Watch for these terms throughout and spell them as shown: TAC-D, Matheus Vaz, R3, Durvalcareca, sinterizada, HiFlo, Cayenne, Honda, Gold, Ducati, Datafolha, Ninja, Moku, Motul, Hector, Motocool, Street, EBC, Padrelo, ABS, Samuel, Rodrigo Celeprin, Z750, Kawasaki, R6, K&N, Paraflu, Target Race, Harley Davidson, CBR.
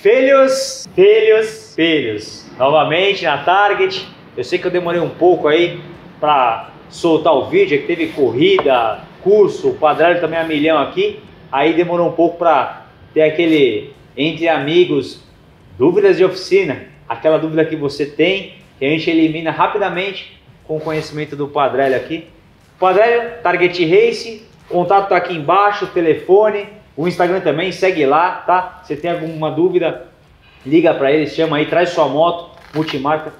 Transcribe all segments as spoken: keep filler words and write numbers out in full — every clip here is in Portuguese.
Filhos, filhos, filhos, novamente na Target. Eu sei que eu demorei um pouco aí para soltar o vídeo, é que teve corrida, curso, o Padrelo também a milhão aqui. Aí demorou um pouco para ter aquele entre amigos, dúvidas de oficina, aquela dúvida que você tem, que a gente elimina rapidamente com o conhecimento do Padrelo aqui. Padrelo, Target Race, o contato tá aqui embaixo, o telefone. O Instagram também, segue lá, tá? Se tem alguma dúvida, liga pra eles, chama aí, traz sua moto, multimarca.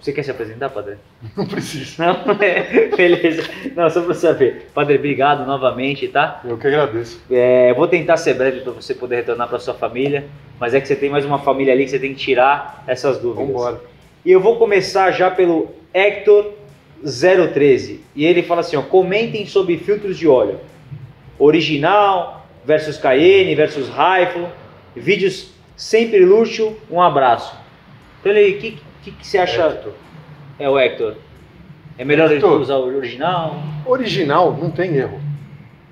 Você quer se apresentar, Padre? Não preciso. Não? É, beleza. Não, só pra saber. Padre, obrigado novamente, tá? Eu que agradeço. É, vou tentar ser breve pra você poder retornar pra sua família, mas é que você tem mais uma família ali que você tem que tirar essas dúvidas. Vambora. E eu vou começar já pelo Hector zero treze. E ele fala assim, ó, comentem sobre filtros de óleo. Original versus K e N, versus HiFlo, vídeos sempre luxo, um abraço. Então ele, o que, que, que você acha? Hector. É o Hector. É melhor Hector, ele usar o original? Original não tem erro.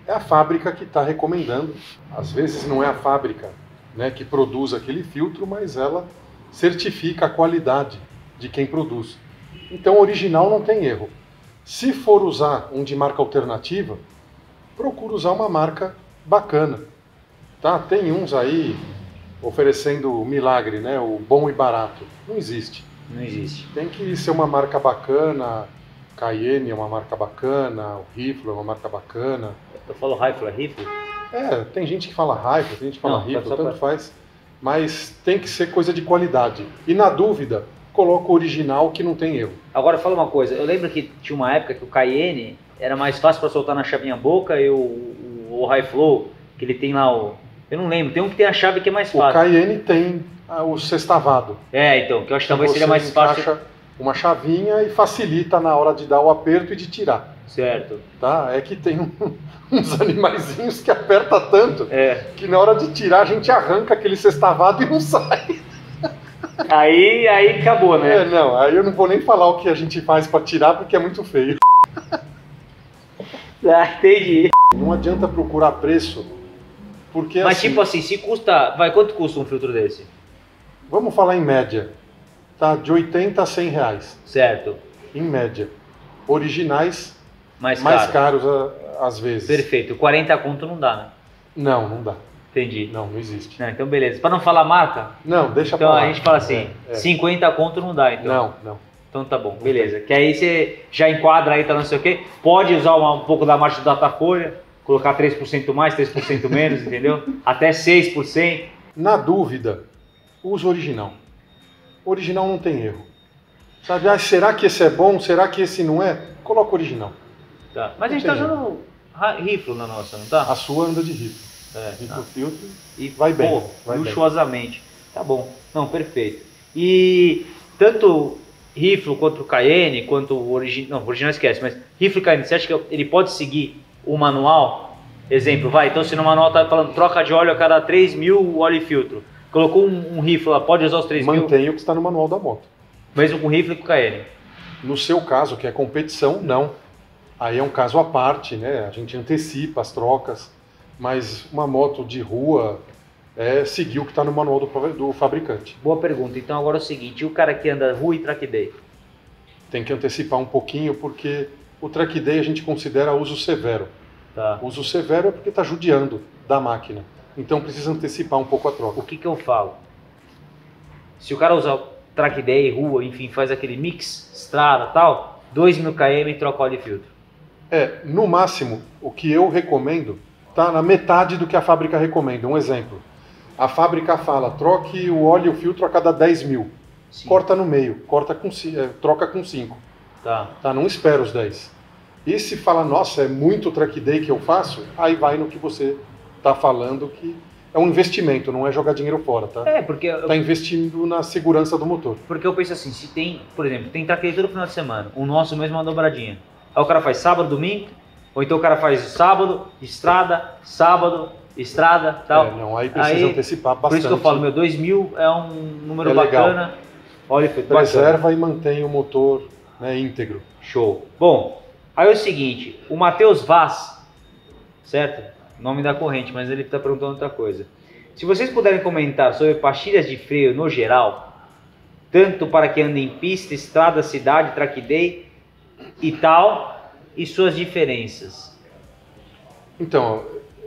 É a fábrica que está recomendando. Às vezes não é a fábrica, né, que produz aquele filtro, mas ela certifica a qualidade de quem produz. Então original não tem erro. Se for usar um de marca alternativa, procura usar uma marca bacana, tá? Tem uns aí oferecendo o milagre, né? O bom e barato. Não existe. Não existe. Tem que ser uma marca bacana. Cayenne é uma marca bacana. O HiFlo é uma marca bacana. Eu falo HiFlo, é HiFlo? É, tem gente que fala HiFlo, tem gente que fala HiFlo, tanto faz. Mas tem que ser coisa de qualidade. E na dúvida, coloca o original que não tem erro. Agora fala uma coisa. Eu lembro que tinha uma época que o Cayenne era mais fácil para soltar na chavinha boca e o o HiFlo, que ele tem lá o... Eu não lembro, tem um que tem a chave que é mais fácil. O Cayenne tem ah, o sextavado. É, então, que eu acho que talvez seja mais fácil. Você encaixa uma chavinha e facilita na hora de dar o aperto e de tirar. Certo. Tá? É que tem um, uns animaizinhos que aperta tanto é. que na hora de tirar a gente arranca aquele sextavado e não sai. Aí, aí acabou, né? É, não, aí eu não vou nem falar o que a gente faz para tirar porque é muito feio. Ah, entendi. Não adianta procurar preço, porque mas assim, tipo assim, se custa, vai, quanto custa um filtro desse? Vamos falar em média, tá? De oitenta a cem reais. Certo. Em média. Originais, mais, mais caro. caros a, às vezes. Perfeito. quarenta conto não dá, né? Não, não dá. Entendi. Não, não existe. Não, então beleza. Para não falar marca? Não, deixa então pra lá. Então a gente fala assim, é, é. cinquenta conto não dá, então. Não, não. Então tá bom, beleza. Que aí você já enquadra aí, tá, não sei o quê. Pode usar uma, um pouco da margem do Datafolha, colocar três por cento mais, três por cento menos, entendeu? Até seis por cento. Na dúvida, usa o original. O original não tem erro. Sabe, ah, será que esse é bom? Será que esse não é? Coloca o original. Tá. Mas não a gente tá usando HiFlo na nossa, não tá? A sua anda de HiFlo. É, HiFlo filtro e vai bem. Pô, vai luxuosamente. Bem. Tá bom. Não, perfeito. E tanto HiFlo contra o Cayenne, quanto o original, não, o original esquece, mas HiFlo e Cayenne, você acha que ele pode seguir o manual? Exemplo, vai, então se no manual tá falando troca de óleo a cada três mil, o óleo e filtro, colocou um, um HiFlo lá, pode usar os três mil? Mantém o que está no manual da moto. Mesmo com o HiFlo e com o Cayenne? No seu caso, que é competição, não. Aí é um caso à parte, né, a gente antecipa as trocas, mas uma moto de rua é seguir o que está no manual do, do fabricante. Boa pergunta. Então agora é o seguinte, e o cara que anda rua e track day? Tem que antecipar um pouquinho porque o track day a gente considera uso severo. Tá. Uso severo é porque está judiando da máquina. Então precisa antecipar um pouco a troca. O que que eu falo? Se o cara usar track day, rua, enfim, faz aquele mix, estrada tal, dois mil quilômetros e troca óleo e filtro. É, no máximo, o que eu recomendo está na metade do que a fábrica recomenda. Um exemplo. A fábrica fala, troque o óleo e o filtro a cada dez mil. Sim. Corta no meio, corta com, é, troca com cinco. Tá. Tá, não espera os dez. E se fala, nossa, é muito track day que eu faço, aí vai no que você está falando, que é um investimento, não é jogar dinheiro fora, tá? É, porque... Está investindo na segurança do motor. Porque eu penso assim, se tem, por exemplo, tem track day todo final de semana, o nosso mesmo é uma dobradinha. Aí o cara faz sábado, domingo, ou então o cara faz sábado, estrada, sábado... estrada e tal. É, não, aí precisa aí, antecipar bastante. Por isso que eu falo, meu, dois mil é um número é bacana. Olha, preserva e mantém o motor, né, íntegro. Show. Bom, aí é o seguinte, o Matheus Vaz, certo? Nome da corrente, mas ele está perguntando outra coisa. Se vocês puderem comentar sobre pastilhas de freio no geral, tanto para quem anda em pista, estrada, cidade, track day e tal, e suas diferenças. Então,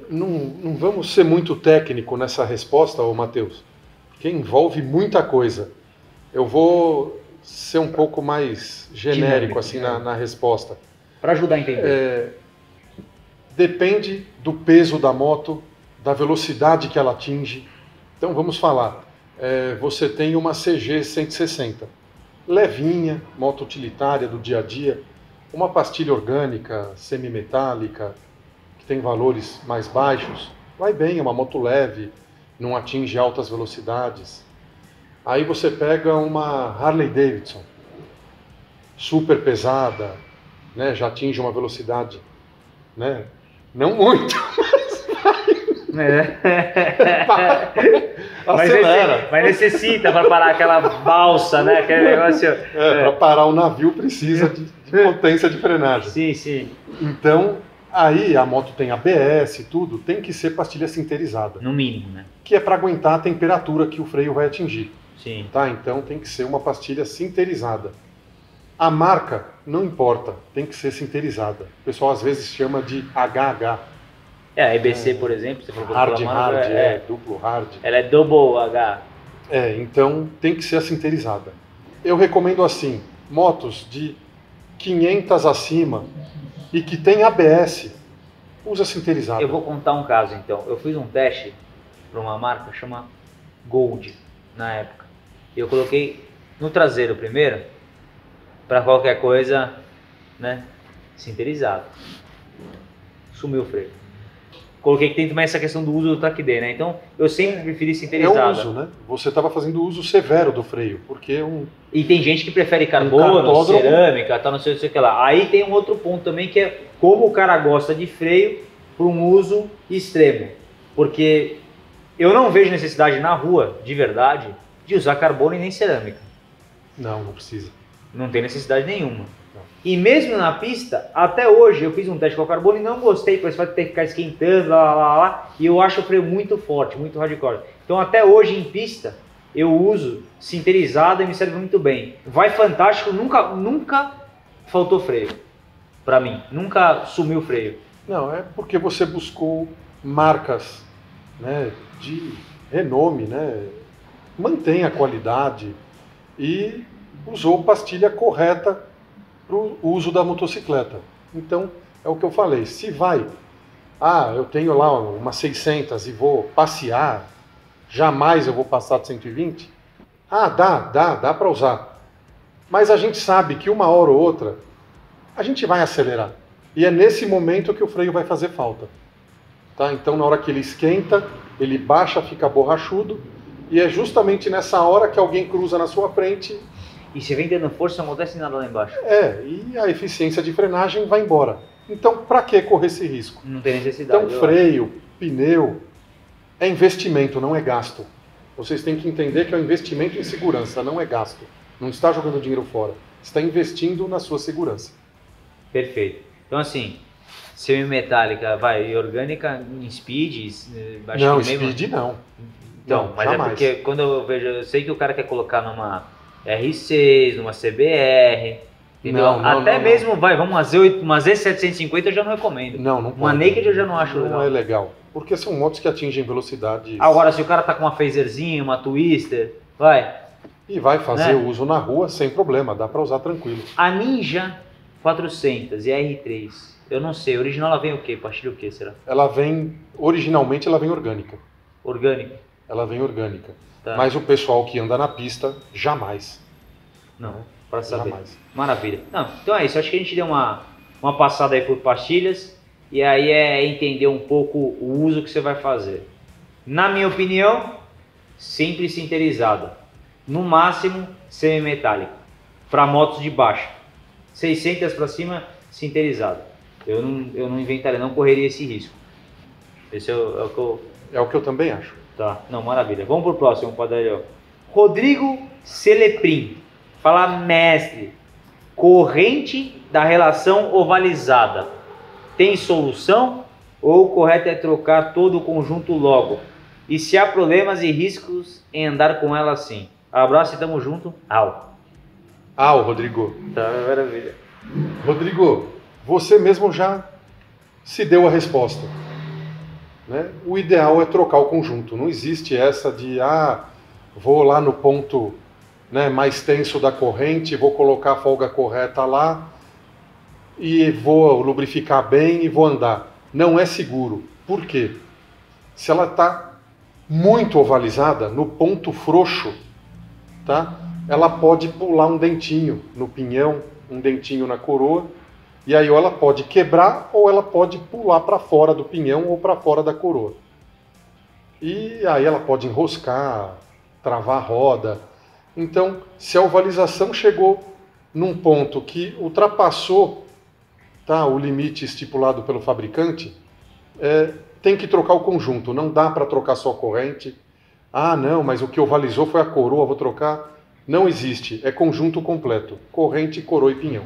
não, não vamos ser muito técnico nessa resposta, ô Matheus, porque envolve muita coisa. Eu vou ser um pouco mais genérico assim na, na resposta. Para ajudar a entender. É, depende do peso da moto, da velocidade que ela atinge. Então vamos falar. É, você tem uma C G cento e sessenta, levinha, moto utilitária do dia a dia, uma pastilha orgânica, semimetálica, que tem valores mais baixos. Vai bem, é uma moto leve, não atinge altas velocidades. Aí você pega uma Harley Davidson, super pesada, né? Já atinge uma velocidade, né? Não muito, mas vai. É. Mas, acelera. Mas necessita para parar aquela balsa, né? Aquele negócio. É, é. Para parar o navio precisa de, de potência de frenagem. Sim, sim. Então, aí a moto tem A B S e tudo, tem que ser pastilha sinterizada. No mínimo, né? Que é para aguentar a temperatura que o freio vai atingir. Sim. Tá? Então tem que ser uma pastilha sinterizada. A marca não importa, tem que ser sinterizada. O pessoal às vezes chama de H H. É, a E B C, é, por exemplo, você falou hard, hard, é, é, duplo hard. Ela é double H. É, então tem que ser sinterizada. Eu recomendo assim, motos de quinhentas acima e que tem A B S, usa sinterizada. Eu vou contar um caso então. Eu fiz um teste para uma marca chamada Gold. Na época, eu coloquei no traseiro primeiro, para qualquer coisa, né, sinterizado. Sumiu o freio. Coloquei que tem também essa questão do uso do T A C D, né? Então, eu sempre preferi sinterizado. É o uso, né? Você estava fazendo uso severo do freio, porque um... E tem gente que prefere carbono, um cerâmica, tal, não sei, não sei o que lá. Aí tem um outro ponto também, que é como o cara gosta de freio para um uso extremo, porque... Eu não vejo necessidade na rua, de verdade, de usar carbono e nem cerâmica. Não, não precisa. Não tem necessidade nenhuma. Não. E mesmo na pista, até hoje eu fiz um teste com o carbono e não gostei, porque você vai ter que ficar esquentando, lá, lá, lá, lá, e eu acho o freio muito forte, muito hardcore. Então até hoje em pista, eu uso sinterizado e me serve muito bem. Vai fantástico, nunca, nunca faltou freio, pra mim. Nunca sumiu freio. Não, é porque você buscou marcas, né, de renome, né? Mantém a qualidade e usou pastilha correta para o uso da motocicleta. Então, é o que eu falei, se vai, ah, eu tenho lá uma seiscentas e vou passear, jamais eu vou passar de cento e vinte, ah, dá, dá, dá para usar. Mas a gente sabe que uma hora ou outra, a gente vai acelerar. E é nesse momento que o freio vai fazer falta. Tá? Então, na hora que ele esquenta, ele baixa, fica borrachudo, e é justamente nessa hora que alguém cruza na sua frente. E se vem dando força, não acontece nada lá embaixo. É, e a eficiência de frenagem vai embora. Então, para que correr esse risco? Não tem necessidade. Então, freio, acho. Pneu, é investimento, não é gasto. Vocês têm que entender que é um investimento em segurança, não é gasto. Não está jogando dinheiro fora, está investindo na sua segurança. Perfeito. Então, assim... Semi-metálica, vai, orgânica em speed? Acho não, que mesmo... speed não. Então, não, mas jamais. É porque quando eu vejo, eu sei que o cara quer colocar numa R seis, numa C B R, entendeu? Não, não, até não, mesmo, não. Vai, vamos, uma, Z oito, uma Z setecentos e cinquenta eu já não recomendo. Não, não pode. Uma Naked eu já não acho não legal. Não é legal, porque são motos que atingem velocidade. Agora, se o cara tá com uma Phaserzinha, uma Twister, vai. E vai fazer o né? uso na rua sem problema, dá pra usar tranquilo. A Ninja quatrocentos e a R três. Eu não sei, original ela vem o quê? Pastilha o quê, será? Ela vem, originalmente ela vem orgânica. Orgânica? Ela vem orgânica. Tá. Mas o pessoal que anda na pista, jamais. Não, né? Para saber. Jamais. Maravilha. Não, então é isso, acho que a gente deu uma, uma passada aí por pastilhas, e aí é entender um pouco o uso que você vai fazer. Na minha opinião, sempre sinterizada. No máximo, semi-metálica. Para motos de baixo. seiscentas para cima, sinterizada. Eu não, eu não inventaria, não correria esse risco. Esse é o, é o que eu... É o que eu também acho. Tá, não, maravilha. Vamos pro próximo, Padrelo. Rodrigo Celeprin. Fala, mestre. Corrente da relação ovalizada. Tem solução ou o correto é trocar todo o conjunto logo? e se há problemas e riscos em andar com ela assim. Abraço e tamo junto. Au. Au, Rodrigo. Tá, maravilha. Rodrigo, você mesmo já se deu a resposta, né? O ideal é trocar o conjunto. Não existe essa de, ah, vou lá no ponto, né, mais tenso da corrente, vou colocar a folga correta lá e vou lubrificar bem e vou andar. Não é seguro. Por quê? Se ela está muito ovalizada, no ponto frouxo, tá? Ela pode pular um dentinho no pinhão, um dentinho na coroa, e aí ou ela pode quebrar ou ela pode pular para fora do pinhão ou para fora da coroa. E aí ela pode enroscar, travar a roda. Então, se a ovalização chegou num ponto que ultrapassou, tá, o limite estipulado pelo fabricante, é, tem que trocar o conjunto, não dá para trocar só a corrente. Ah, não, mas o que ovalizou foi a coroa, vou trocar. Não existe, é conjunto completo, corrente, coroa e pinhão.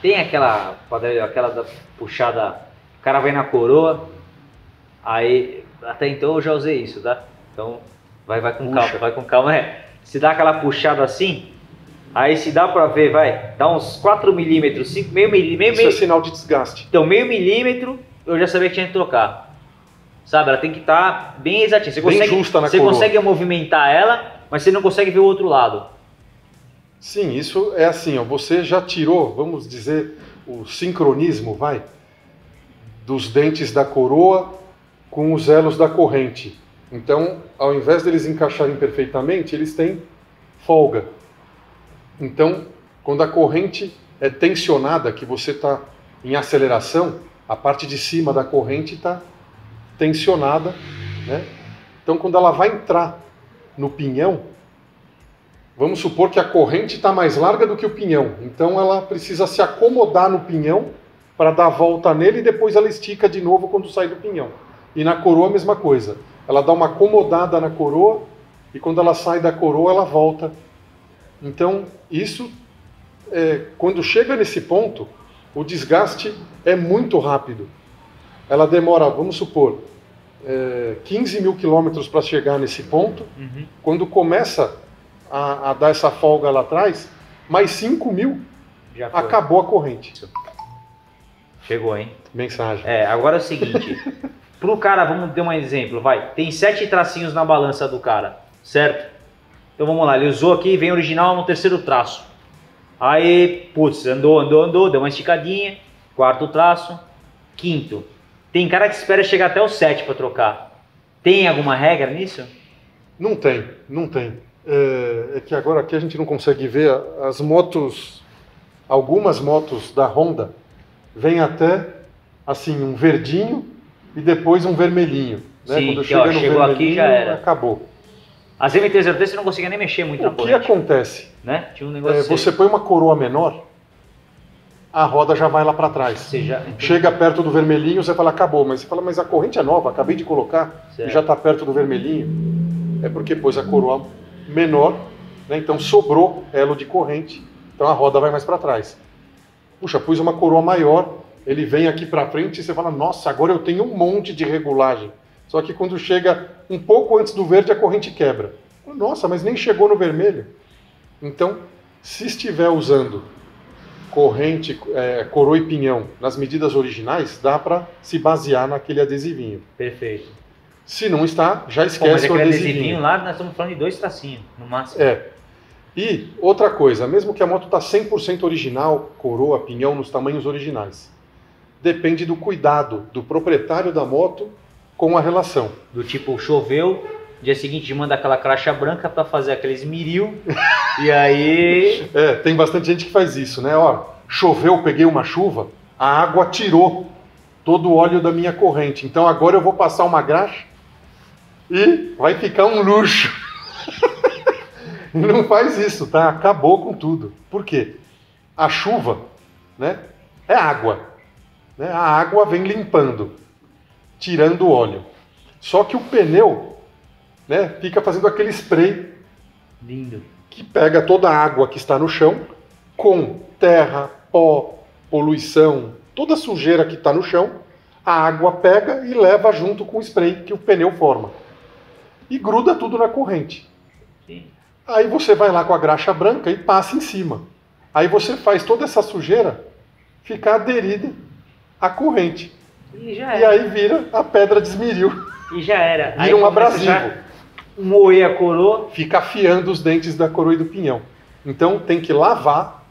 Tem aquela, aquela da puxada, o cara vai na coroa, aí até então eu já usei isso, tá? Então vai, vai com Puxa. calma, vai com calma, é. Se dá aquela puxada assim, aí se dá para ver, vai, dá uns quatro milímetros, cinco, meio milímetro. Isso meio, é sinal de desgaste. Então meio milímetro eu já sabia que tinha que trocar. Sabe, ela tem que estar tá bem exatinha. Você, bem consegue, justa na você consegue movimentar ela, mas você não consegue ver o outro lado. Sim, isso é assim, ó, você já tirou, vamos dizer, o sincronismo, vai, dos dentes da coroa com os elos da corrente. Então, ao invés deles encaixarem perfeitamente, eles têm folga. Então, quando a corrente é tensionada, que você está em aceleração, a parte de cima da corrente está tensionada, né? Então, quando ela vai entrar no pinhão, vamos supor que a corrente está mais larga do que o pinhão, então ela precisa se acomodar no pinhão para dar a volta nele e depois ela estica de novo quando sai do pinhão. E na coroa a mesma coisa, ela dá uma acomodada na coroa e quando ela sai da coroa ela volta. Então isso, é, quando chega nesse ponto, o desgaste é muito rápido. Ela demora, vamos supor, é, quinze mil quilômetros para chegar nesse ponto. Uhum. Quando começa a, a dar essa folga lá atrás, mais cinco mil, acabou a corrente. Chegou, hein? Mensagem. É, agora é o seguinte, pro cara, vamos dar um exemplo, vai, tem sete tracinhos na balança do cara, certo? Então vamos lá, ele usou aqui, vem original no terceiro traço. Aí, putz, andou, andou, andou, deu uma esticadinha, quarto traço, quinto. Tem cara que espera chegar até o sete para trocar. Tem alguma regra nisso? Não tem, não tem. É, é que agora aqui a gente não consegue ver as motos, algumas motos da Honda vêm até assim um verdinho e depois um vermelhinho. Né? Sim, quando chega ó, no chegou aqui já era. Acabou. As M T zero três você não conseguia nem mexer muito na corrente. O que acontece? Né? Tinha um negócio é, você põe uma coroa menor, a roda já vai lá para trás. Você já... Chega perto do vermelhinho, você fala, acabou. Mas você fala, mas a corrente é nova, acabei de colocar, certo. E já está perto do vermelhinho. É porque pôs a coroa menor, né? Então sobrou elo de corrente, então a roda vai mais para trás. Puxa, pus uma coroa maior, ele vem aqui para frente e você fala, nossa, agora eu tenho um monte de regulagem. Só que quando chega um pouco antes do verde, a corrente quebra. Nossa, mas nem chegou no vermelho. Então, se estiver usando corrente, é, coroa e pinhão nas medidas originais, dá para se basear naquele adesivinho. Perfeito. Se não está, já esquece. Pô, mas o adesivinho. adesivinho lá, nós estamos falando de dois tracinhos, no máximo. É. E outra coisa, mesmo que a moto está cem por cento original, coroa, pinhão, nos tamanhos originais, depende do cuidado do proprietário da moto com a relação. Do tipo, choveu, dia seguinte manda aquela cracha branca para fazer aqueles miril. E aí... É, tem bastante gente que faz isso, né? Ó, choveu, peguei uma chuva, a água tirou todo o óleo da minha corrente. Então agora eu vou passar uma graxa e vai ficar um luxo. Não faz isso, tá? Acabou com tudo. Por quê? A chuva, né? É água. Né? A água vem limpando, tirando o óleo. Só que o pneu, né, fica fazendo aquele spray. Lindo. Que pega toda a água que está no chão, com terra, pó, poluição, toda a sujeira que está no chão, a água pega e leva junto com o spray que o pneu forma. e gruda tudo na corrente. Sim. Aí você vai lá com a graxa branca e passa em cima. Aí você faz toda essa sujeira ficar aderida à corrente. E já era. E aí vira a pedra de esmeril. E já era. Vira aí um abrasivo. Moer a coroa. Fica afiando os dentes da coroa e do pinhão. Então tem que lavar,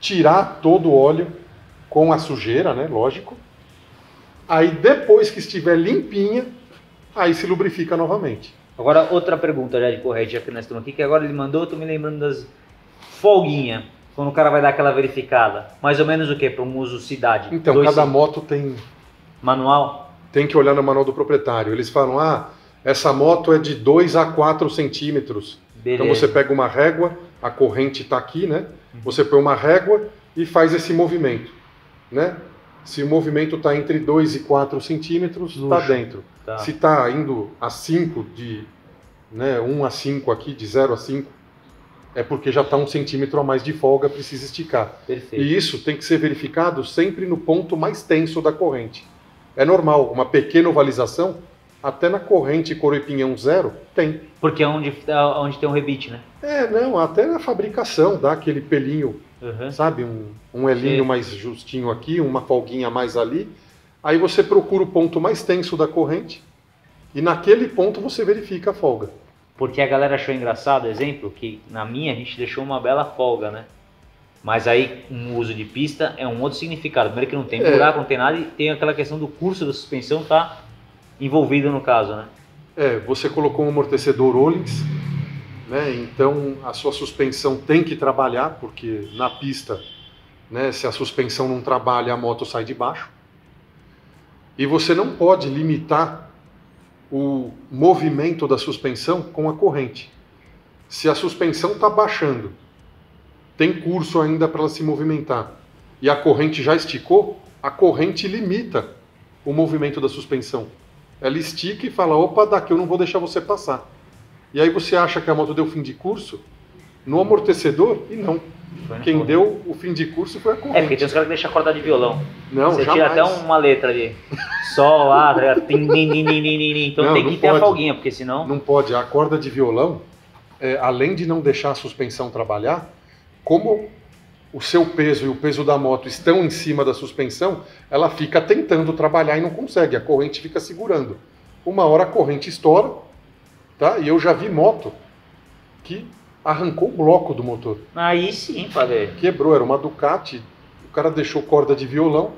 tirar todo o óleo com a sujeira, né? Lógico. Aí depois que estiver limpinha, aí se lubrifica novamente. Agora outra pergunta já de corrente, já que nós estamos aqui, que agora ele mandou, eu tô me lembrando das folguinhas. Quando o cara vai dar aquela verificada, mais ou menos o que? Para um uso cidade? Então, Dois cada cinco. moto tem... Manual? Tem que olhar no manual do proprietário. Eles falam, ah, essa moto é de dois a quatro centímetros. Beleza. Então você pega uma régua, a corrente está aqui, né? Você põe uma régua e faz esse movimento, né? Se o movimento está entre dois e quatro centímetros, está dentro. Tá. Se está indo a cinco, de né, um a cinco aqui, de zero a cinco... é porque já está um centímetro a mais de folga, precisa esticar. Perfeito. E isso tem que ser verificado sempre no ponto mais tenso da corrente. É normal, uma pequena ovalização, até na corrente coroa e pinhão zero, tem. Porque é onde, onde tem um rebite, né? É, não, até na fabricação, dá aquele pelinho, uhum. sabe? Um, um elinho Sim. mais justinho aqui, uma folguinha mais ali. Aí você procura o ponto mais tenso da corrente e naquele ponto você verifica a folga. Porque a galera achou engraçado, exemplo, que na minha a gente deixou uma bela folga, né? Mas aí um uso de pista é um outro significado. Primeiro que não tem buraco, é. não tem nada, e tem aquela questão do curso da suspensão tá envolvido no caso, né? É, você colocou um amortecedor Rollins, né? Então a sua suspensão tem que trabalhar, porque na pista, né, se a suspensão não trabalha, a moto sai de baixo. E você não pode limitar o movimento da suspensão com a corrente. Se a suspensão está baixando, tem curso ainda para ela se movimentar, e a corrente já esticou, a corrente limita o movimento da suspensão. Ela estica e fala, opa, daqui eu não vou deixar você passar. E aí você acha que a moto deu fim de curso no amortecedor, e não. Quem corrente. deu o fim de curso foi a corrente. É, porque tem uns caras que deixam a corda de violão. Não, Você jamais. tira até uma letra ali. Sol, lá, então não, tem que não ter pode. a folguinha, porque senão... Não pode. A corda de violão, é, além de não deixar a suspensão trabalhar, como o seu peso e o peso da moto estão em cima da suspensão, ela fica tentando trabalhar e não consegue. A corrente fica segurando. Uma hora a corrente estoura, tá? E eu já vi moto que... arrancou o bloco do motor. Aí sim, Padre. Quebrou, era uma Ducati, o cara deixou corda de violão,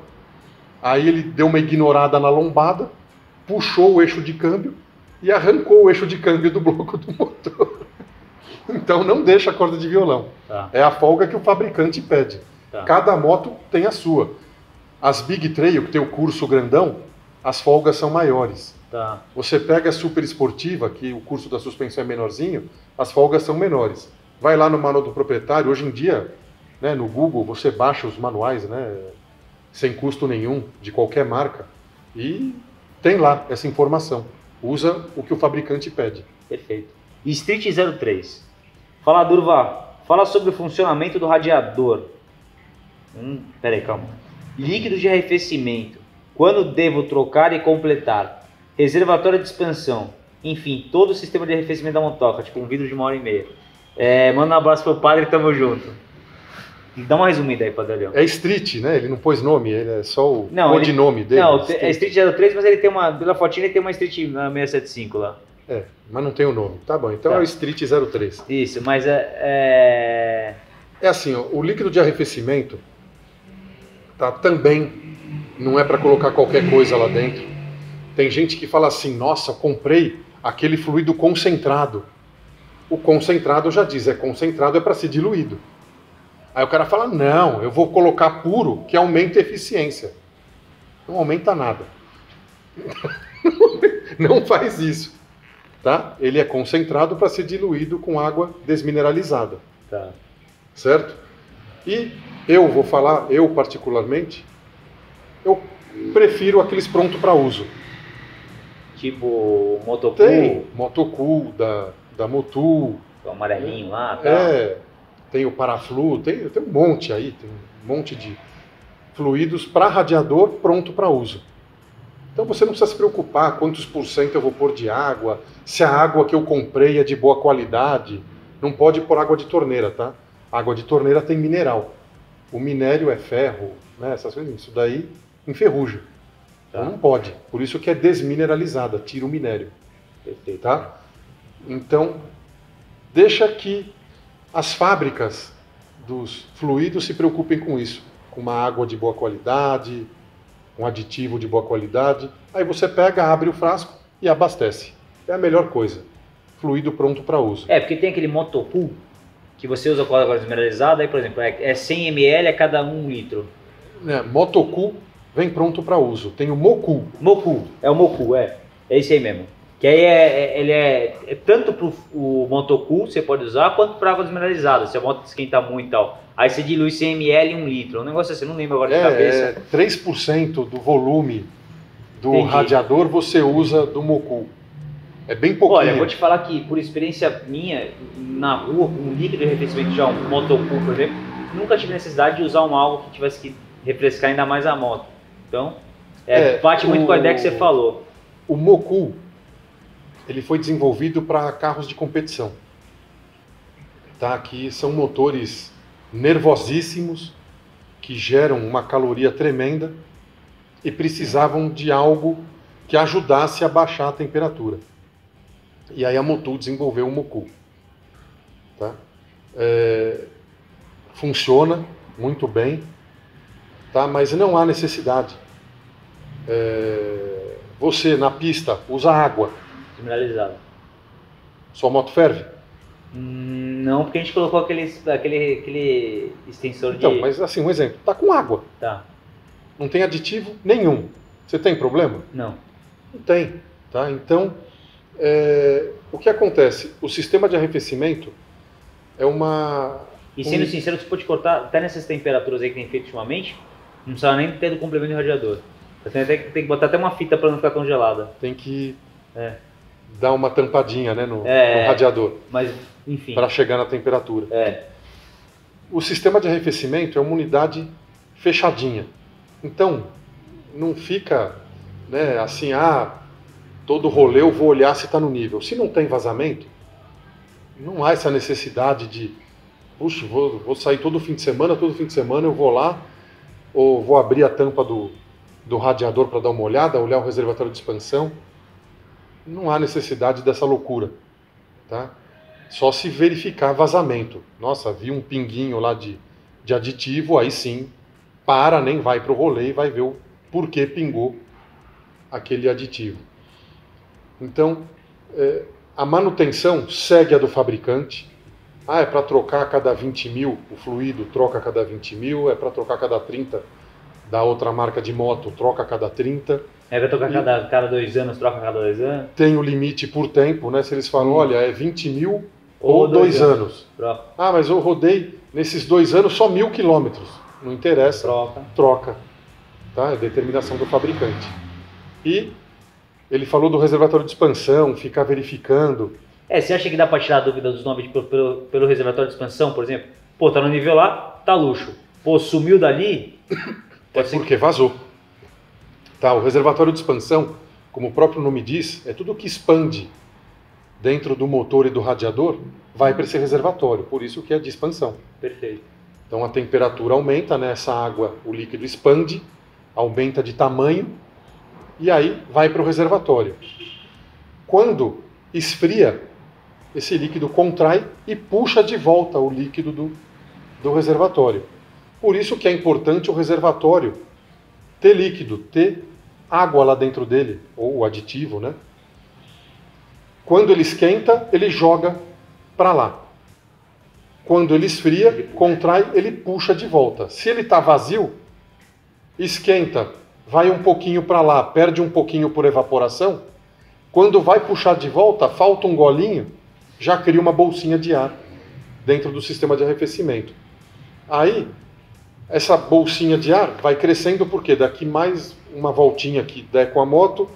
aí ele deu uma ignorada na lombada, puxou o eixo de câmbio e arrancou o eixo de câmbio do bloco do motor. Então não deixa a corda de violão. Tá. É a folga que o fabricante pede. Tá. Cada moto tem a sua. As Big Trail, que tem o curso grandão, as folgas são maiores. Tá. Você pega a super esportiva, que o curso da suspensão é menorzinho, as folgas são menores. Vai lá no manual do proprietário, hoje em dia, né, no Google, você baixa os manuais, né, sem custo nenhum, de qualquer marca, e tem lá essa informação. Usa o que o fabricante pede. Perfeito. Street zero três. Fala, Durva, fala sobre o funcionamento do radiador. Hum, peraí, calma. Líquido de arrefecimento. Quando devo trocar e completar? Reservatório de expansão. Enfim, todo o sistema de arrefecimento da motoca. Tipo, um vidro de uma hora e meia. É, manda um abraço pro padre, tamo junto. Dá uma resumida aí, Padre Leão. É Street, né? Ele não pôs nome, ele é só o codinome ele... dele. Não, Street. É Street zero três, mas ele tem uma... pela fotinha ele tem uma Street seiscentos e setenta e cinco lá. É, mas não tem o nome. Tá bom, então tá. É o Street zero três. Isso, mas é... É, é assim, ó, o líquido de arrefecimento tá também... Não é para colocar qualquer coisa lá dentro. Tem gente que fala assim, nossa, comprei aquele fluido concentrado. O concentrado já diz, é concentrado, é para ser diluído. Aí o cara fala, não, eu vou colocar puro, que aumenta a eficiência. Não aumenta nada. Não faz isso. Tá? Ele é concentrado para ser diluído com água desmineralizada. Tá. Certo? E eu vou falar, eu particularmente... eu prefiro aqueles prontos para uso. Tipo Motocool? Tem Motocool, da, da Motul. O amarelinho lá, tá? É, tem o Paraflu, tem, tem um monte aí, tem um monte de fluidos para radiador pronto para uso. Então você não precisa se preocupar quantos por cento eu vou pôr de água, se a água que eu comprei é de boa qualidade. Não pode pôr água de torneira, tá? A água de torneira tem mineral. O minério é ferro, né? Essas coisas, isso daí enferruja. Tá. Então não pode. Por isso que é desmineralizada, tira o minério. Perfeito. Tá? Então, deixa que as fábricas dos fluidos se preocupem com isso. Com uma água de boa qualidade, um aditivo de boa qualidade. Aí você pega, abre o frasco e abastece. É a melhor coisa. Fluido pronto para uso. É, porque tem aquele Motocool que você usa com água desmineralizada, aí, por exemplo, é cem mililitros, é cada um litro. É, Motocool vem pronto para uso. Tem o Moku. Moku, é o Moku, é. É esse aí mesmo. Que aí é, é, ele é, é tanto para o Motocool você pode usar, quanto para água desmineralizada, se a moto esquenta muito e tal. Aí você dilui cem mililitros em um litro, um negócio assim, não lembro agora de é, cabeça. É, três por cento do volume do Entendi. Radiador você usa do Moku. É bem pouquinho. Olha, eu vou te falar que por experiência minha, na rua, com um líquido de arrefecimento já, um Motocool, por exemplo, nunca tive necessidade de usar um algo que tivesse que refrescar ainda mais a moto. Então, é, é, bate o, muito com a ideia que você falou. O Moku, ele foi desenvolvido para carros de competição, tá? Que são motores nervosíssimos, que geram uma caloria tremenda e precisavam de algo que ajudasse a baixar a temperatura. E aí a Motul desenvolveu o Moku. Tá? É, funciona muito bem, tá? Mas não há necessidade. É, você, na pista, usa água desmineralizada. Sua moto ferve? Não, porque a gente colocou aquele, aquele, aquele extensor então, de... Então, mas assim, um exemplo. Tá com água. Tá. Não tem aditivo nenhum. Você tem problema? Não. Não tem. Tá? Então... É, o que acontece? O sistema de arrefecimento é uma... E sendo um... sincero, você pode cortar até nessas temperaturas aí que tem feito ultimamente, não precisa nem ter do complemento de radiador. Você tem, até, tem que botar até uma fita para não ficar congelada. Tem que é. dar uma tampadinha, né, no, é, no radiador. Mas, enfim. Para chegar na temperatura. É. O sistema de arrefecimento é uma unidade fechadinha. Então, não fica, né, assim, ah... Todo rolê eu vou olhar se está no nível. Se não tem vazamento, não há essa necessidade de... Puxa, vou, vou sair todo fim de semana, todo fim de semana eu vou lá, ou vou abrir a tampa do, do radiador para dar uma olhada, olhar o reservatório de expansão. Não há necessidade dessa loucura. Tá? Só se verificar vazamento. Nossa, vi um pinguinho lá de, de aditivo, aí sim, para, nem vai para o rolê e vai ver o porquê pingou aquele aditivo. Então, é, a manutenção segue a do fabricante. Ah, é para trocar a cada vinte mil, o fluido troca a cada vinte mil, é para trocar a cada trinta da outra marca de moto, troca a cada trinta. É para trocar a cada, cada dois anos, troca a cada dois anos? Tem o limite por tempo, né? Se eles falam, hum. olha, é vinte mil ou, ou dois, dois anos. anos. Ah, mas eu rodei nesses dois anos só mil quilômetros. Não interessa. Troca. Troca. Tá? É determinação do fabricante. E... Ele falou do reservatório de expansão, ficar verificando. É, você acha que dá para tirar a dúvida dos nomes de, pelo, pelo reservatório de expansão, por exemplo? Pô, tá no nível lá, tá luxo. Pô, sumiu dali... É porque que... vazou. Tá, o reservatório de expansão, como o próprio nome diz, é tudo que expande dentro do motor e do radiador, vai para esse reservatório, por isso que é de expansão. Perfeito. Então a temperatura aumenta, né? Essa água, o líquido expande, aumenta de tamanho, e aí vai para o reservatório. Quando esfria, esse líquido contrai e puxa de volta o líquido do, do reservatório. Por isso que é importante o reservatório ter líquido, ter água lá dentro dele, ou aditivo, né? Quando ele esquenta, ele joga para lá. Quando ele esfria, contrai, ele puxa de volta. Se ele está vazio, esquenta, vai um pouquinho para lá, perde um pouquinho por evaporação, quando vai puxar de volta, falta um golinho, já cria uma bolsinha de ar dentro do sistema de arrefecimento. Aí, essa bolsinha de ar vai crescendo porque daqui mais uma voltinha que der com a moto,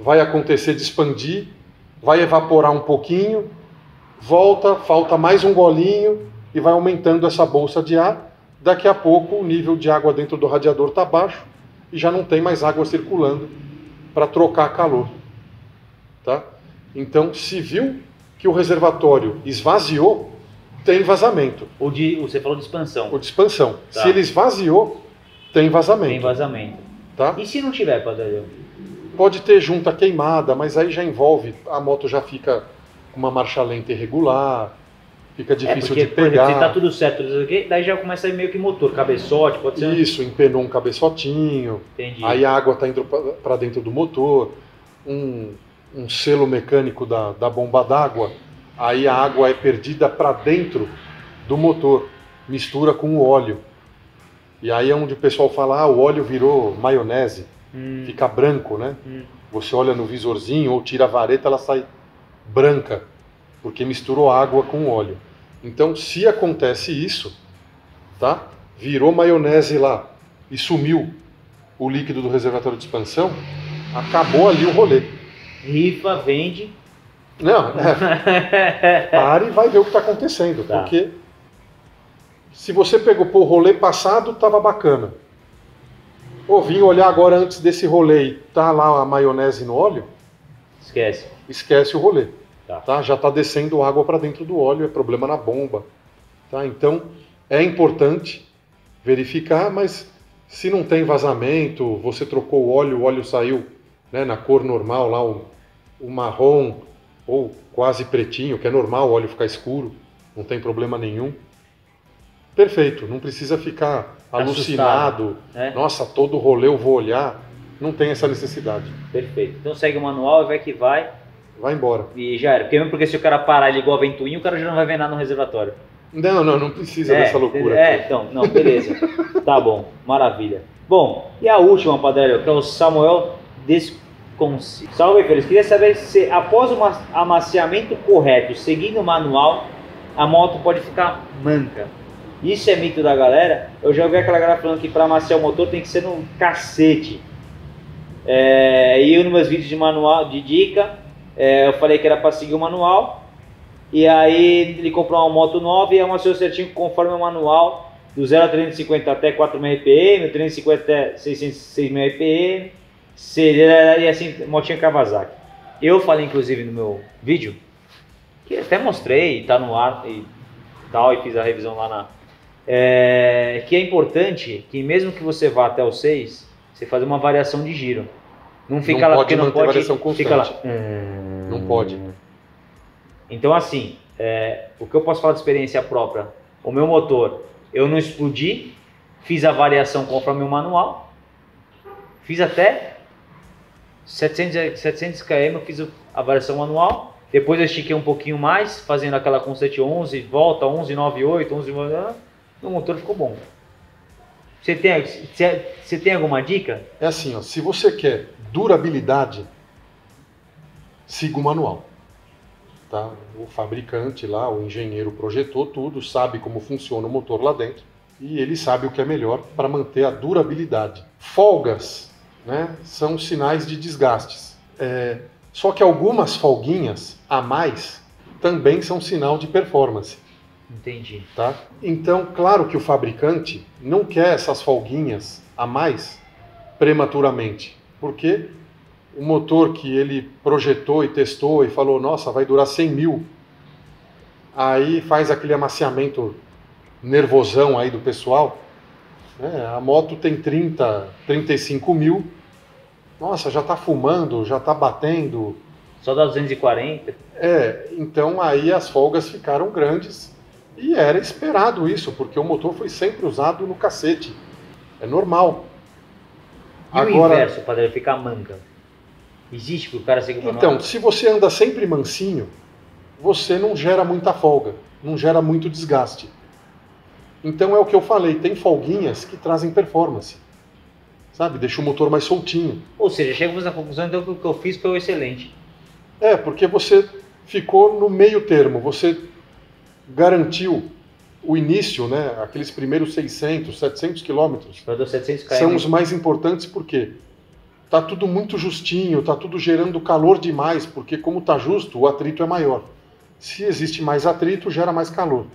vai acontecer de expandir, vai evaporar um pouquinho, volta, falta mais um golinho e vai aumentando essa bolsa de ar. Daqui a pouco o nível de água dentro do radiador está baixo, e já não tem mais água circulando para trocar calor. Tá? Então, se viu que o reservatório esvaziou, tem vazamento. O de, você falou de expansão. O de expansão. Tá. Se ele esvaziou, tem vazamento. Tem vazamento. Tá? E se não tiver, Padrelo? Pode ter junta queimada, mas aí já envolve, a moto já fica com uma marcha lenta irregular, fica difícil é porque, de pegar. Porque se tá tudo certo, daí já começa a ir meio que motor, cabeçote, pode ser... Isso, empenou um cabeçotinho, entendi. Aí a água tá indo para dentro do motor, um, um selo mecânico da, da bomba d'água, aí a água é perdida para dentro do motor, mistura com o óleo. E aí é onde o pessoal fala, ah, o óleo virou maionese, hum. fica branco, né? Hum. Você olha no visorzinho ou tira a vareta, ela sai branca, porque misturou água com óleo. Então, se acontece isso, tá? Virou maionese lá e sumiu o líquido do reservatório de expansão, acabou ali o rolê. Rifa, vende... Não, é. Pare e vai ver o que está acontecendo, tá. Porque... Se você pegou, pô, o rolê passado, tava bacana. Ou vim olhar agora antes desse rolê e tá lá a maionese no óleo? Esquece. Esquece o rolê. Tá. Tá? Já tá descendo água para dentro do óleo, é problema na bomba. Tá? Então, é importante verificar, mas se não tem vazamento, você trocou o óleo, o óleo saiu, né, na cor normal, lá o, o marrom ou quase pretinho, que é normal o óleo ficar escuro, não tem problema nenhum. Perfeito, não precisa ficar alucinado, né? Nossa, todo rolê eu vou olhar, não tem essa necessidade. Perfeito, então segue o manual e vai que vai. Vai embora. E já era, porque mesmo porque se o cara parar ele igual a ventoinha, o cara já não vai ver nada no reservatório. Não, não, não precisa é, dessa loucura. É, aqui. Então, não, beleza, tá bom, maravilha. Bom, e a última, Padrelo, que é o Samuel Desconci... Salve, Feliz, queria saber se após o amaciamento correto, seguindo o manual, a moto pode ficar manca. Isso é mito da galera. Eu já ouvi aquela galera falando que para amaciar o motor tem que ser no cacete. É, e eu, nos meus vídeos de manual, de dica, é, eu falei que era para seguir o manual. E aí ele comprou uma moto nova e amaciou certinho conforme o manual, do zero a trezentos e cinquenta até quatro mil RPM, trezentos e cinquenta até seis mil RPM, e assim, motinha Kawasaki. Eu falei inclusive no meu vídeo, que até mostrei, e tá no ar e tal, e fiz a revisão lá na. É, que é importante que mesmo que você vá até o seis, você fazer uma variação de giro. Não fica não lá porque não pode... variação constante. Fica lá. Hum... Não pode. Então assim, é, o que eu posso falar de experiência própria? O meu motor, eu não explodi, fiz a variação conforme o manual, fiz até setecentos quilômetros, eu fiz a variação manual, depois eu estiquei um pouquinho mais, fazendo aquela constante onze, volta onze, nove, oito, onze... O motor ficou bom. Você tem, você tem alguma dica? É assim, ó, se você quer durabilidade, siga o manual. Tá? O fabricante lá, o engenheiro projetou tudo, sabe como funciona o motor lá dentro e ele sabe o que é melhor para manter a durabilidade. Folgas, né, são sinais de desgastes. É, só que algumas folguinhas a mais também são sinal de performance. Entendi. Tá? Então, claro que o fabricante não quer essas folguinhas a mais prematuramente, porque o motor que ele projetou e testou e falou, nossa, vai durar cem mil, aí faz aquele amaciamento nervosão aí do pessoal, né? A moto tem trinta, trinta e cinco mil, nossa, já tá fumando, já tá batendo. Só dá duzentos e quarenta. É, então aí as folgas ficaram grandes. E era esperado isso, porque o motor foi sempre usado no cacete. É normal. E agora, o inverso, para ele ficar manca? Existe que o cara segue o manual? Então, se você anda sempre mansinho, você não gera muita folga, não gera muito desgaste. Então é o que eu falei, tem folguinhas que trazem performance. Sabe? Deixa o motor mais soltinho. Ou seja, chegamos à conclusão então que o que eu fiz foi o excelente. É, porque você ficou no meio termo, você... garantiu o início, né? Aqueles primeiros seiscentos, setecentos quilômetros são os mais importantes porque tá tudo muito justinho, tá tudo gerando calor demais, porque como tá justo, o atrito é maior. Se existe mais atrito, gera mais calor.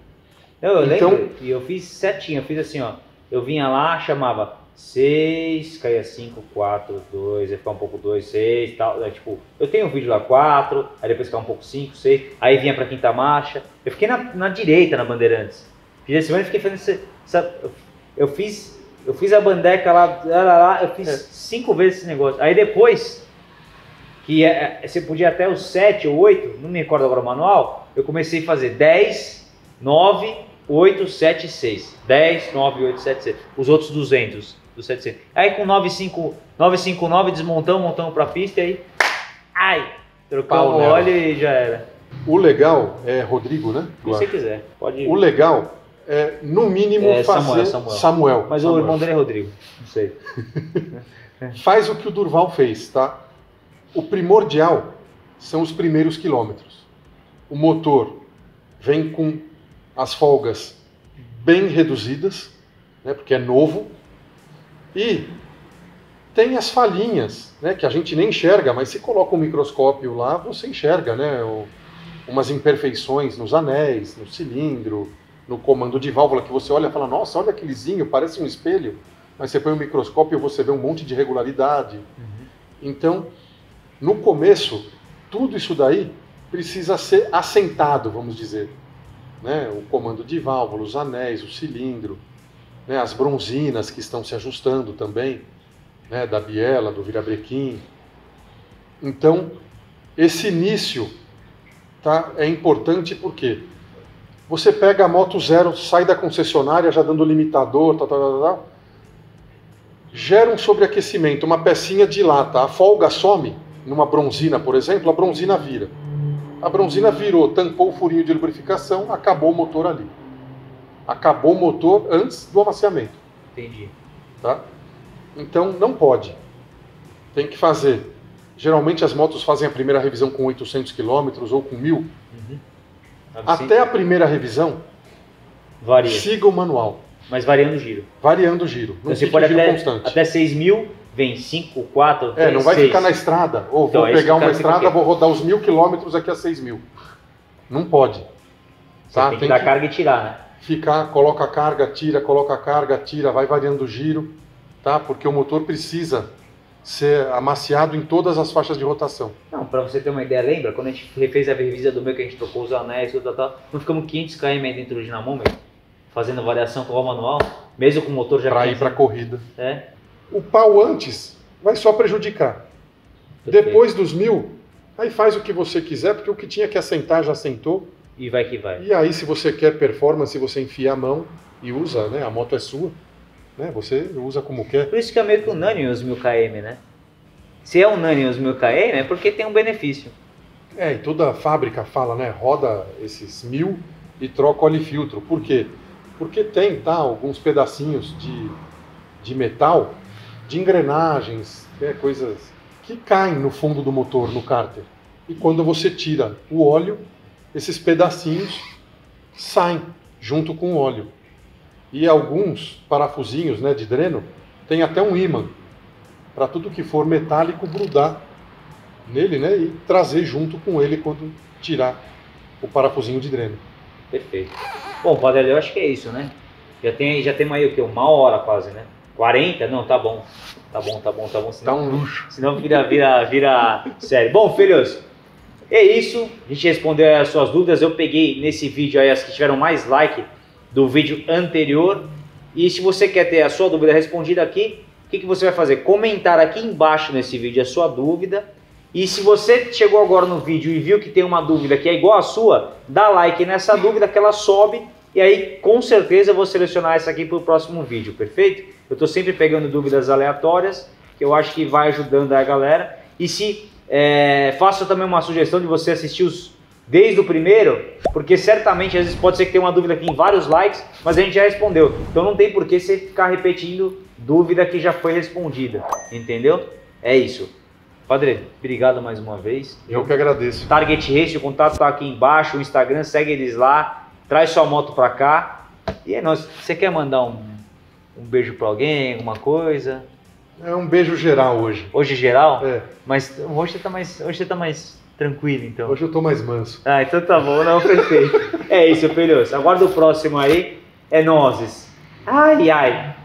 Eu, eu então, lembro que eu fiz setinha, eu fiz assim, ó, eu vinha lá, chamava seis, caía cinco, quatro, dois, ia ficar um pouco dois, seis, tal, é, tipo, eu tenho um vídeo lá quatro, aí depois ficar um pouco cinco, seis, aí vinha pra quinta marcha, eu fiquei na, na direita na Bandeirantes, fiz semana eu fiquei fazendo essa, essa eu, fiz, eu fiz a bandeca lá, lá, lá, lá eu fiz é. cinco vezes esse negócio, aí depois, que é, você podia até os sete ou oito, não me recordo agora o manual, eu comecei a fazer dez, nove, oito, sete, seis, dez, nove, oito, sete, seis, os outros duzentos. Do setecentos. Aí com nove cinco nove desmontamos, montamos para pista e aí, ai, trocamos o óleo e já era. O legal é Rodrigo, né? Se você quiser, pode ir. O legal é, no mínimo, é, fazer Samuel, Samuel. Samuel. Mas Samuel. O irmão dele é Rodrigo, não sei. Faz o que o Durval fez, tá? O primordial são os primeiros quilômetros. O motor vem com as folgas bem reduzidas, né? Porque é novo. E tem as falhinhas, né, que a gente nem enxerga, mas se coloca um microscópio lá, você enxerga, né, o, umas imperfeições nos anéis, no cilindro, no comando de válvula, que você olha e fala, nossa, olha que lisinho, parece um espelho, mas você põe um microscópio e você vê um monte de irregularidade. Uhum. Então, no começo, tudo isso daí precisa ser assentado, vamos dizer, né, o comando de válvula, os anéis, o cilindro. Né, as bronzinas que estão se ajustando também, né, da biela, do virabrequim. Então, esse início, tá, é importante porque você pega a moto zero, sai da concessionária já dando limitador, tal, tal, tal, tal, gera um sobreaquecimento, uma pecinha dilata, a folga some numa bronzina, por exemplo, a bronzina vira. A bronzina virou, tampou o furinho de lubrificação, acabou o motor ali. Acabou o motor antes do amaciamento. Entendi. Tá? Então não pode. Tem que fazer. Geralmente as motos fazem a primeira revisão com oitocentos quilômetros ou com mil. Uhum. Até a primeira revisão, varia. Siga o manual. Mas variando o giro. Variando o giro. Não então, você pode um giro até, constante. Até seis mil, vem cinco, quatro, três, é, não vai seis. Ficar na estrada. Ou então, vou pegar uma estrada, vou rodar os mil quilômetros aqui a seis mil. Não pode. Você tá? tem, tem que dar que... carga e tirar, né? Ficar, coloca a carga, tira, coloca a carga, tira, vai variando o giro, tá? Porque o motor precisa ser amaciado em todas as faixas de rotação. Não, para você ter uma ideia, lembra? Quando a gente fez a revisa do meio, que a gente trocou os anéis, tal, tal, tal, não ficamos quinhentos quilômetros dentro de dinamômetro, fazendo variação com o manual, mesmo com o motor já... Para ir para a corrida. É. O pau antes vai só prejudicar. Perfeito. Depois dos mil, aí faz o que você quiser, porque o que tinha que assentar já assentou. E vai que vai. E aí, se você quer performance, você enfia a mão e usa, né? A moto é sua, né? Você usa como quer. Por isso que é meio que unânime os mil quilômetros, né? Se é unânime os mil quilômetros, é porque tem um benefício. É, e toda a fábrica fala, né? Roda esses mil e troca o filtro. Por quê? Porque tem, tá? Alguns pedacinhos de, de metal, de engrenagens, né? Coisas que caem no fundo do motor, no cárter. E quando você tira o óleo, esses pedacinhos saem junto com o óleo. E alguns parafusinhos, né, de dreno tem até um ímã para tudo que for metálico grudar nele, né, e trazer junto com ele quando tirar o parafusinho de dreno. Perfeito. Bom, Padrelo, eu acho que é isso, né? Já tem, já tem aí o que? Uma hora quase, né? quarenta? Não, tá bom. Tá bom, tá bom, tá bom. Senão, tá um luxo. Senão vira, vira, vira sério. Bom, filhos. É isso, a gente respondeu as suas dúvidas, eu peguei nesse vídeo aí as que tiveram mais like do vídeo anterior. E se você quer ter a sua dúvida respondida aqui, o que, que você vai fazer? Comentar aqui embaixo nesse vídeo a sua dúvida. E se você chegou agora no vídeo e viu que tem uma dúvida que é igual à sua, dá like nessa dúvida que ela sobe. E aí com certeza eu vou selecionar essa aqui para o próximo vídeo, perfeito? Eu estou sempre pegando dúvidas aleatórias, que eu acho que vai ajudando a galera. E se... É, faço também uma sugestão de você assistir os desde o primeiro, porque certamente às vezes pode ser que tenha uma dúvida aqui em vários likes, mas a gente já respondeu, então não tem por que você ficar repetindo dúvida que já foi respondida, entendeu? É isso. Padre, obrigado mais uma vez. Eu que agradeço. Target Race, o contato está aqui embaixo, o Instagram, segue eles lá, traz sua moto para cá e é nóis. Você quer mandar um, um beijo para alguém, alguma coisa? É um beijo geral hoje. Hoje geral? É. Mas hoje você tá mais, hoje você tá mais tranquilo, então. Hoje eu tô mais manso. Ah, então tá bom, não, perfeito. É isso, filhos. Aguarda o próximo aí. É nozes. Ai, ai.